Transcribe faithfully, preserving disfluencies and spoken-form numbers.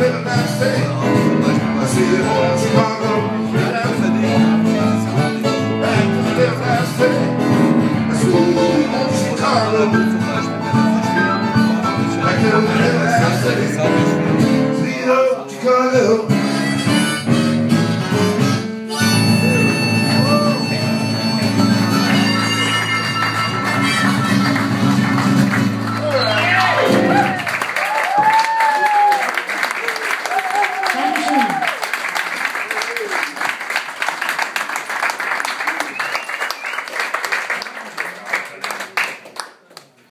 living backstage. I see